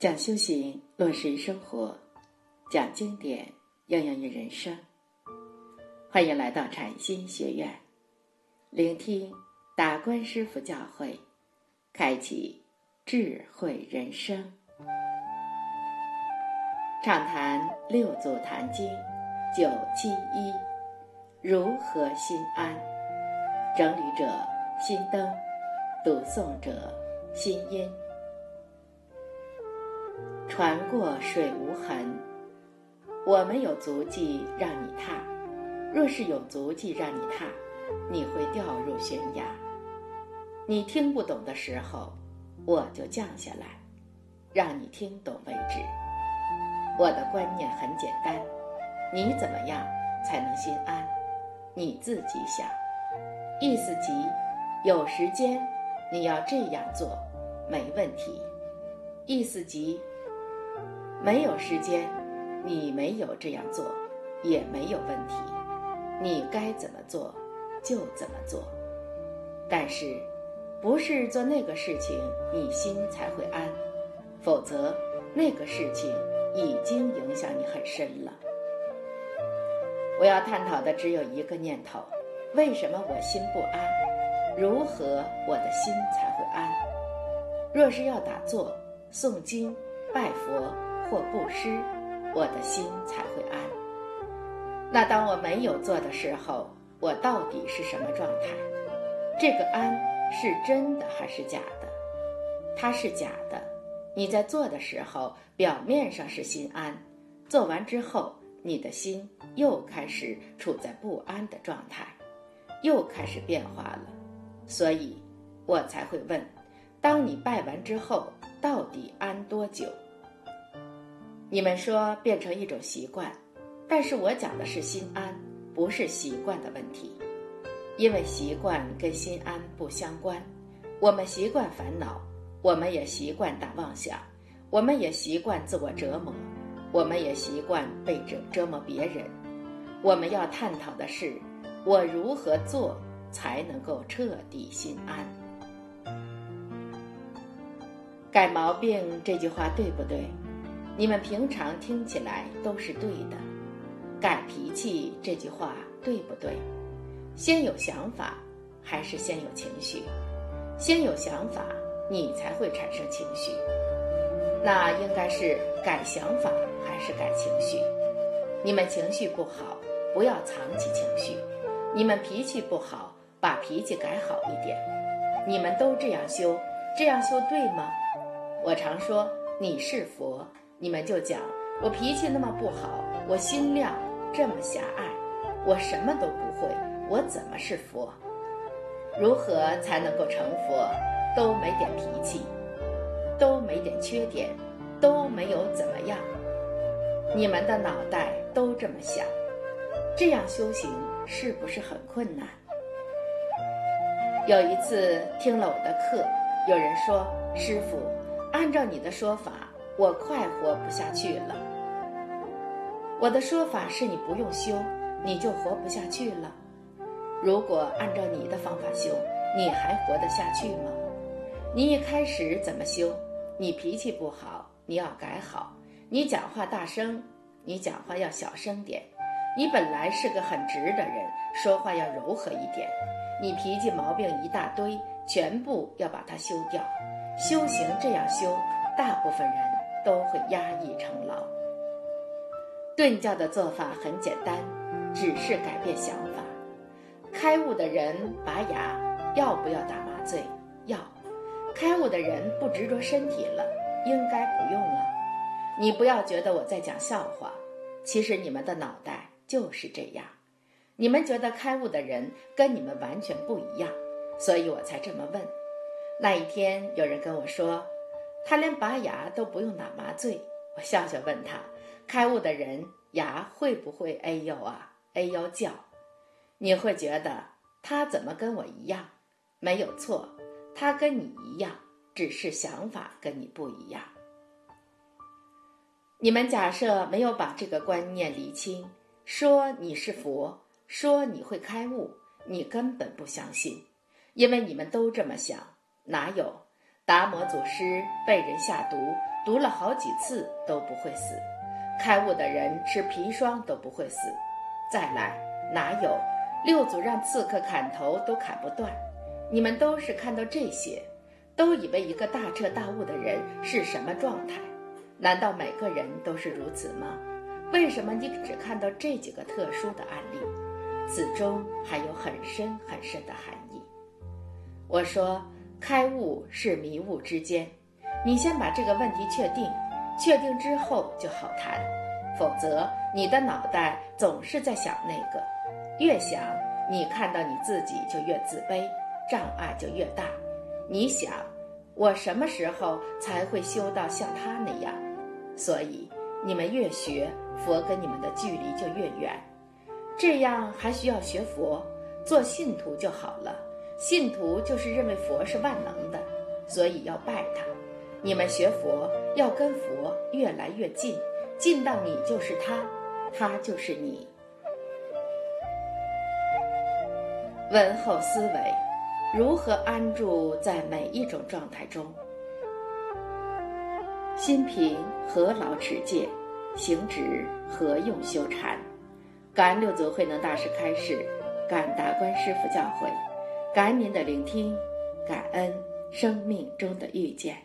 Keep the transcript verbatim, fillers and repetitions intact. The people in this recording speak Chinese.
讲修行，落实于生活，讲经典，应用于人生。欢迎来到禅心学院，聆听达观师父教诲，开启智慧人生。畅谈六祖坛经九七一，如何心安？整理者心灯，读诵者心音。船过水无痕，我们有足迹让你踏，若是有足迹让你踏，你会掉入悬崖。你听不懂的时候，我就降下来，让你听懂为止。我的观念很简单，你怎么样才能心安？你自己想。意思即，有时间你要这样做，没问题。意思即，没有时间，你没有这样做，也没有问题。你该怎么做，就怎么做。但是，不是做那个事情，你心才会安，否则那个事情已经影响你很深了。我要探讨的只有一个念头：为什么我心不安？如何我的心才会安？若是要打坐、诵经、拜佛或布施，我的心才会安。那当我没有做的时候，我到底是什么状态？这个安是真的还是假的？它是假的。你在做的时候，表面上是心安，做完之后，你的心又开始处在不安的状态，又开始变化了。所以，我才会问，当你拜完之后，到底安多久？你们说变成一种习惯，但是我讲的是心安，不是习惯的问题。因为习惯跟心安不相关，我们习惯烦恼，我们也习惯打妄想，我们也习惯自我折磨，我们也习惯被折折磨别人。我们要探讨的是，我如何做才能够彻底心安。改毛病这句话对不对？你们平常听起来都是对的。改脾气这句话对不对？先有想法还是先有情绪？先有想法，你才会产生情绪。那应该是改想法还是改情绪？你们情绪不好，不要藏起情绪。你们脾气不好，把脾气改好一点。你们都这样修，这样修对吗？我常说，你是佛，你们就讲我脾气那么不好，我心量这么狭隘，我什么都不会，我怎么是佛？如何才能够成佛？都没点脾气，都没点缺点，都没有怎么样。你们的脑袋都这么想，这样修行是不是很困难？有一次听了我的课，有人说，师父，按照你的说法，我快活不下去了。我的说法是，你不用修，你就活不下去了。如果按照你的方法修，你还活得下去吗？你一开始怎么修？你脾气不好，你要改好。你讲话大声，你讲话要小声点。你本来是个很直的人，说话要柔和一点。你脾气毛病一大堆，全部要把它修掉。修行这样修，大部分人都会压抑成牢。顿教的做法很简单，只是改变想法。开悟的人拔牙，要不要打麻醉？要。开悟的人不执着身体了，应该不用啊。你不要觉得我在讲笑话，其实你们的脑袋就是这样。你们觉得开悟的人跟你们完全不一样，所以我才这么问。那一天有人跟我说，他连拔牙都不用打麻醉。我笑笑问他，开悟的人牙会不会哎呦啊哎呦叫？你会觉得他怎么跟我一样？没有错，他跟你一样，只是想法跟你不一样。你们假设没有把这个观念理清，说你是佛，说你会开悟，你根本不相信，因为你们都这么想。哪有？达摩祖师被人下毒，毒了好几次都不会死，开悟的人吃砒霜都不会死。再来，哪有六祖让刺客砍头都砍不断？你们都是看到这些，都以为一个大彻大悟的人是什么状态？难道每个人都是如此吗？为什么你只看到这几个特殊的案例？此中还有很深很深的含义。我说，开悟是迷雾之间，你先把这个问题确定，确定之后就好谈，否则你的脑袋总是在想那个，越想你看到你自己就越自卑，障碍就越大。你想，我什么时候才会修到像他那样？所以你们越学佛，跟你们的距离就越远。这样还需要学佛？做信徒就好了。信徒就是认为佛是万能的，所以要拜他。你们学佛要跟佛越来越近，近到你就是他，他就是你。文后思维，如何安住在每一种状态中？心平何劳持戒，行止何用修禅。感恩六祖慧能大师开示，感恩达观师父教诲，感恩您的聆听，感恩生命中的遇见。